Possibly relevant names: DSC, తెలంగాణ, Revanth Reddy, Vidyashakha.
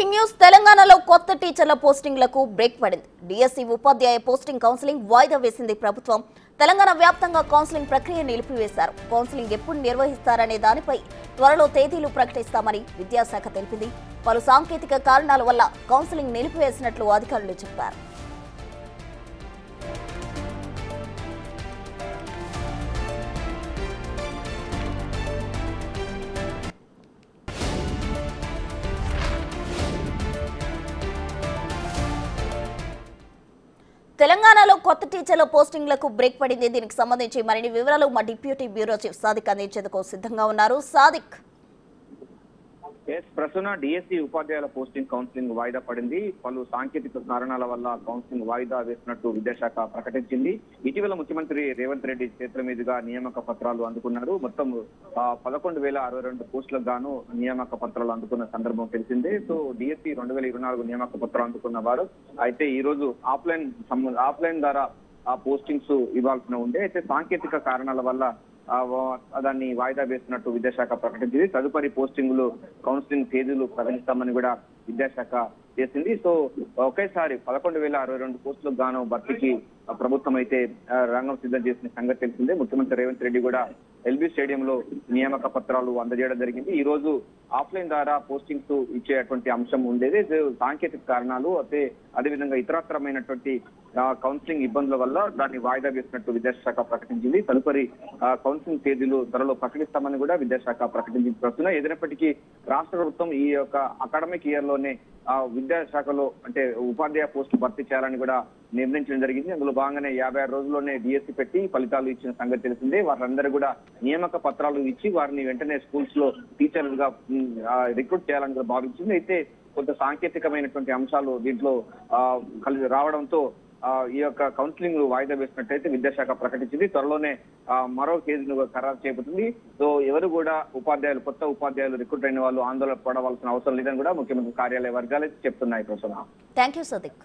Breaking news, Telangana lo kotta teacherla posting laku break padindi. DSC Upadhyaya posting counseling vaida vesindi Prabhutvam. Telangana vyaptanga counseling prakriya nilipivesaru. Counseling eppudu nirvahistarane danipai tvaralo tedhilu prakatistaamani Vidyashakha telipindi. Palu sanketika karanala valla counseling nilipivesinatlu adhikarulu chepparu. Telangana lo kotta teacherla posting laku break padindi. Deeniki sambandhinchi marini vivaralu ma deputy bureau chief Sadik andinchenduku siddhanga unnaru. Sadik. Yes, Prasanna, DSC Upadhyayala posting counseling vaida padindi. Palu sanketika karanala valla counseling vaida vesinattu Vidyashakha prakatinchindi. Itivela Mukhyamantri Revanth Reddy kshetra meeduga niyamaka patralu andukunnaru. Mottam 11062 postulaku gaanu niyamaka patralu andukuna sandarbham telisinde. So DSC 2024 niyamaka patram andukunnavaru అయితే ఈ రోజు offline ద్వారా ఆ postings ఇవ్వాల్సిన ఉండే అయితే సాంకేతిక కారణాల వల్ల దాన్ని వాయిదా వేస్తున్నట్టు విద్యాశాఖ ప్రకటించింది తదుపరి పోస్టింగ్లు కౌన్సిలింగ్ తేదీలు ప్రకటిస్తామని కూడా విద్యాశాఖ చేసింది సో ఒకేసారి 11062 పోస్టులకు గాను భర్తీకి ప్రభుత్వం అయితే రంగం సిద్ధం చేసిన సంగతి తెలిసిందే ముఖ్యమంత్రి రేవంత్ రెడ్డి కూడా ఎల్బీ స్టేడియంలో నియామక పత్రాలు అందజేయడం జరిగింది ఈ రోజు ఆఫ్లైన్ ద్వారా పోస్టింగ్స్ ఇచ్చేటువంటి అంశం ఉండేది సాంకేతిక కారణాలు అయితే అదే విధంగా ఇతరత్రమైనటువంటి కౌన్సిలింగ్ ఇబ్బందుల వల్ల దాన్ని వాయిదా వేసినట్టు విద్యాశాఖ ప్రకటించింది తదుపరి కౌన్సిలింగ్ తేదీలు త్వరలో ప్రకటిస్తామని కూడా విద్యాశాఖ ప్రకటించిన ఏదైనప్పటికీ రాష్ట్ర ప్రభుత్వం ఈ యొక్క అకాడమిక్ ఇయర్ లోనే విద్యాశాఖలో అంటే ఉపాధ్యాయ పోస్టు భర్తీ చేయాలని కూడా నిర్ణయించడం జరిగింది అందులో భాగంగానే 56 రోజుల్లోనే డిఎస్సి పెట్టి ఫలితాలు ఇచ్చిన సంగతి తెలిసిందే వారందరూ కూడా నియామక పత్రాలు ఇచ్చి వారిని వెంటనే స్కూల్స్ లో టీచర్లుగా రిక్రూట్ చేయాలని భావించింది అయితే కొంత సాంకేతికమైనటువంటి అంశాలు దీంట్లో కలిసి రావడంతో ఈ యొక్క కౌన్సిలింగ్ వాయిదా వేసినట్టయితే విద్యాశాఖ ప్రకటించింది త్వరలోనే మరో కేసును ఖరారు చేయబోతుంది సో ఎవరు కూడా ఉపాధ్యాయులు కొత్త ఉపాధ్యాయులు రిక్రూట్ అయిన వాళ్ళు ఆందోళన పడవలసిన అవసరం లేదని కూడా ముఖ్యమంత్రి కార్యాలయ వర్గాలు చెప్తున్నాయి ప్రసన్న. Thank you సదిక్.